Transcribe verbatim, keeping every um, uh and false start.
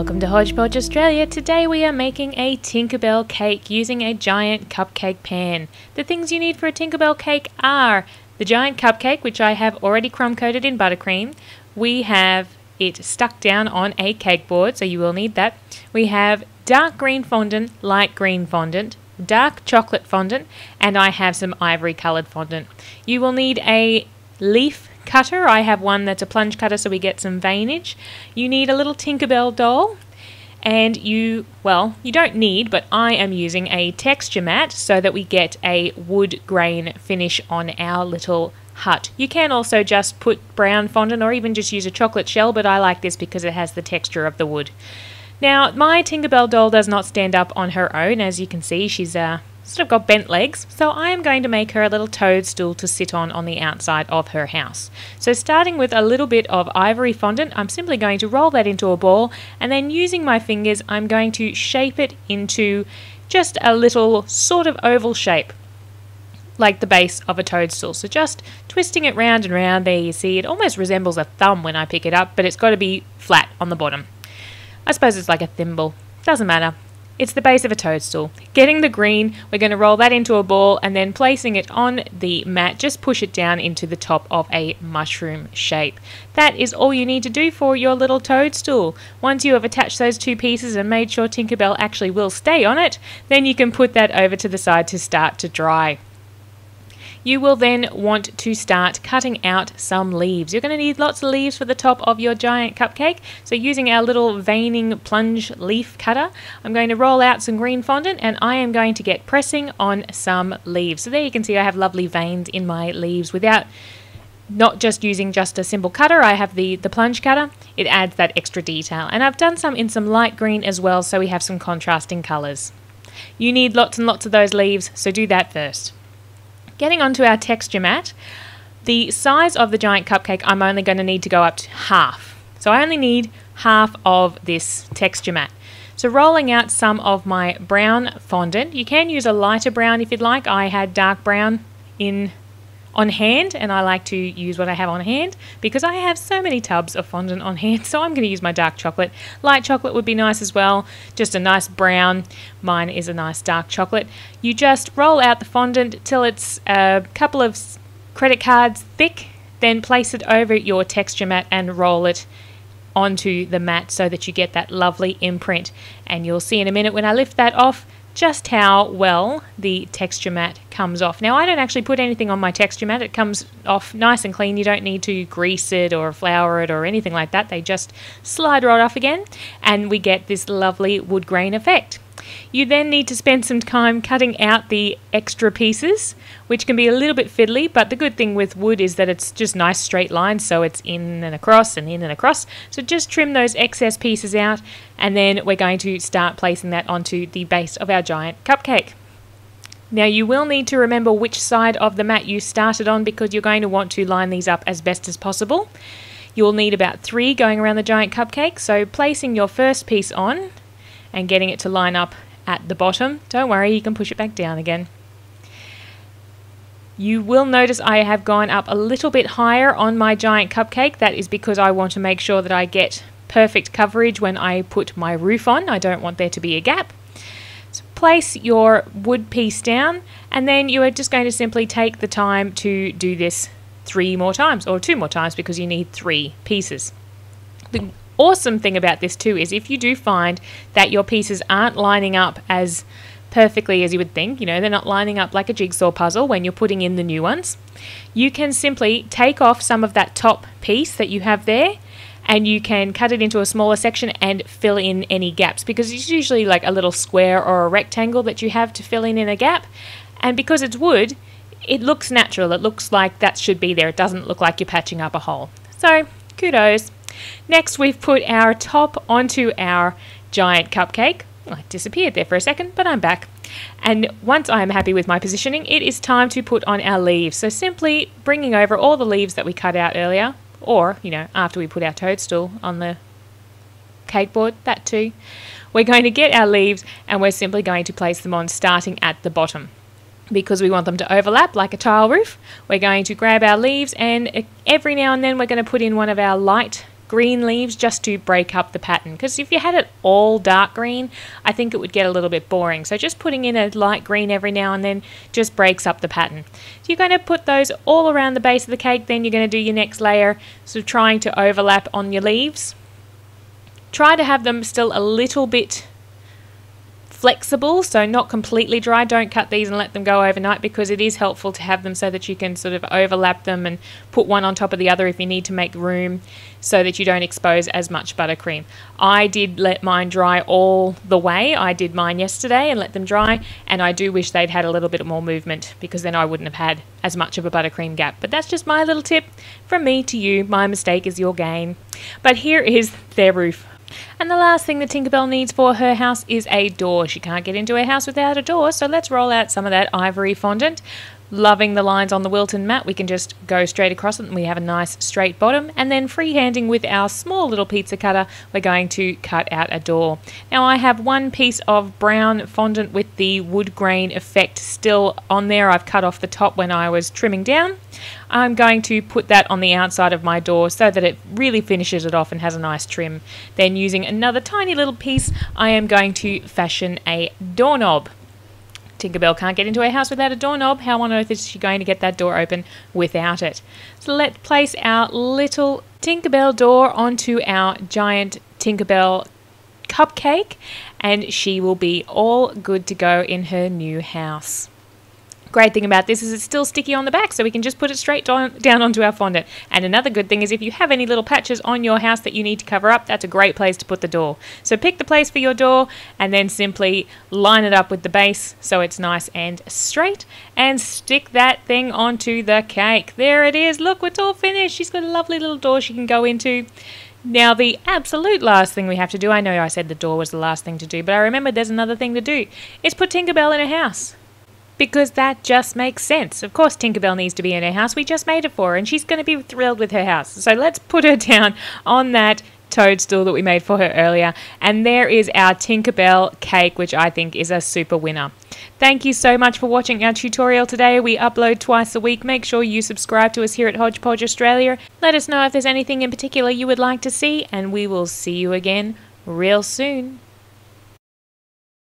Welcome to Hodgepodge Australia. Today we are making a Tinkerbell cake using a giant cupcake pan. The things you need for a Tinkerbell cake are the giant cupcake, which I have already crumb coated in buttercream. We have it stuck down on a cake board, so you will need that. We have dark green fondant, light green fondant, dark chocolate fondant, and I have some ivory coloured fondant. You will need a leaf cutter. I have one that's a plunge cutter, so we get some veinage. You need a little Tinkerbell doll, and you, well, you don't need, but I am using a texture mat so that we get a wood grain finish on our little hut. You can also just put brown fondant or even just use a chocolate shell, but I like this because it has the texture of the wood. Now, my Tinkerbell doll does not stand up on her own. As you can see, she's uh, sort of got bent legs, so I am going to make her a little toadstool to sit on on the outside of her house. So starting with a little bit of ivory fondant, I'm simply going to roll that into a ball, and then using my fingers, I'm going to shape it into just a little sort of oval shape, like the base of a toadstool. So just twisting it round and round there, you see, it almost resembles a thumb when I pick it up, but it's got to be flat on the bottom. I suppose it's like a thimble, doesn't matter. It's the base of a toadstool. Getting the green, we're going to roll that into a ball and then placing it on the mat, just push it down into the top of a mushroom shape. That is all you need to do for your little toadstool. Once you have attached those two pieces and made sure Tinkerbell actually will stay on it, then you can put that over to the side to start to dry. You will then want to start cutting out some leaves. You're going to need lots of leaves for the top of your giant cupcake. So using our little veining plunge leaf cutter, I'm going to roll out some green fondant and I am going to get pressing on some leaves. So there you can see I have lovely veins in my leaves without not just using just a simple cutter. I have the, the plunge cutter. It adds that extra detail. And I've done some in some light green as well, so we have some contrasting colours. You need lots and lots of those leaves, so do that first. Getting onto our texture mat, the size of the giant cupcake, I'm only going to need to go up to half. So I only need half of this texture mat. So rolling out some of my brown fondant, you can use a lighter brown if you'd like. I had dark brown in on hand and I like to use what I have on hand because I have so many tubs of fondant on hand, so I'm going to use my dark chocolate. Light chocolate would be nice as well, just a nice brown. Mine is a nice dark chocolate. You just roll out the fondant till it's a couple of credit cards thick, then place it over your texture mat and roll it onto the mat so that you get that lovely imprint. And you'll see in a minute when I lift that off just how well the texture mat comes off. Now I don't actually put anything on my texture mat, it comes off nice and clean, you don't need to grease it or flour it or anything like that, they just slide right off again and we get this lovely wood grain effect. You then need to spend some time cutting out the extra pieces, which can be a little bit fiddly, but the good thing with wood is that it's just nice straight lines, so it's in and across and in and across. So just trim those excess pieces out, and then we're going to start placing that onto the base of our giant cupcake. Now you will need to remember which side of the mat you started on because you're going to want to line these up as best as possible. You'll need about three going around the giant cupcake, so placing your first piece on and getting it to line up at the bottom. Don't worry, you can push it back down again. You will notice I have gone up a little bit higher on my giant cupcake. That is because I want to make sure that I get perfect coverage when I put my roof on. I don't want there to be a gap. So place your wood piece down and then you are just going to simply take the time to do this three more times or two more times because you need three pieces. The awesome thing about this too is if you do find that your pieces aren't lining up as perfectly as you would think, you know, they're not lining up like a jigsaw puzzle when you're putting in the new ones, you can simply take off some of that top piece that you have there and you can cut it into a smaller section and fill in any gaps because it's usually like a little square or a rectangle that you have to fill in in a gap, and because it's wood it looks natural, it looks like that should be there, it doesn't look like you're patching up a hole. So kudos. Next, we've put our top onto our giant cupcake. Well, I disappeared there for a second, but I'm back. And once I'm happy with my positioning, it is time to put on our leaves. So simply bringing over all the leaves that we cut out earlier, or, you know, after we put our toadstool on the cake board, that too. We're going to get our leaves and we're simply going to place them on starting at the bottom. Because we want them to overlap like a tile roof, we're going to grab our leaves and every now and then we're going to put in one of our light green leaves just to break up the pattern, because if you had it all dark green, I think it would get a little bit boring. So just putting in a light green every now and then just breaks up the pattern. So you're going to put those all around the base of the cake, then you're going to do your next layer, so trying to overlap on your leaves. Try to have them still a little bit flexible, so not completely dry. Don't cut these and let them go overnight, because it is helpful to have them so that you can sort of overlap them and put one on top of the other if you need to make room, so that you don't expose as much buttercream. I did let mine dry all the way. I did mine yesterday and let them dry, and I do wish they'd had a little bit more movement, because then I wouldn't have had as much of a buttercream gap. But that's just my little tip from me to you. My mistake is your gain. But here is their roof. And the last thing that Tinkerbell needs for her house is a door. She can't get into her house without a door, so let's roll out some of that ivory fondant. Loving the lines on the Wilton mat, we can just go straight across it and we have a nice straight bottom. And then freehanding with our small little pizza cutter, we're going to cut out a door. Now I have one piece of brown fondant with the wood grain effect still on there. I've cut off the top when I was trimming down. I'm going to put that on the outside of my door so that it really finishes it off and has a nice trim. Then using another tiny little piece, I am going to fashion a doorknob. Tinkerbell can't get into her house without a doorknob. How on earth is she going to get that door open without it? So let's place our little Tinkerbell door onto our giant Tinkerbell cupcake, and she will be all good to go in her new house. Great thing about this is it's still sticky on the back, so we can just put it straight down, down onto our fondant. And another good thing is if you have any little patches on your house that you need to cover up, that's a great place to put the door. So pick the place for your door and then simply line it up with the base so it's nice and straight, and stick that thing onto the cake. There it is. Look, it's all finished. She's got a lovely little door she can go into. Now the absolute last thing we have to do, I know I said the door was the last thing to do, but I remembered there's another thing to do. It's put Tinkerbell in her house, because that just makes sense. Of course Tinkerbell needs to be in her house. We just made it for her and she's going to be thrilled with her house. So let's put her down on that toadstool that we made for her earlier. And there is our Tinkerbell cake, which I think is a super winner. Thank you so much for watching our tutorial today. We upload twice a week. Make sure you subscribe to us here at Hodgepodge Australia. Let us know if there's anything in particular you would like to see, and we will see you again real soon.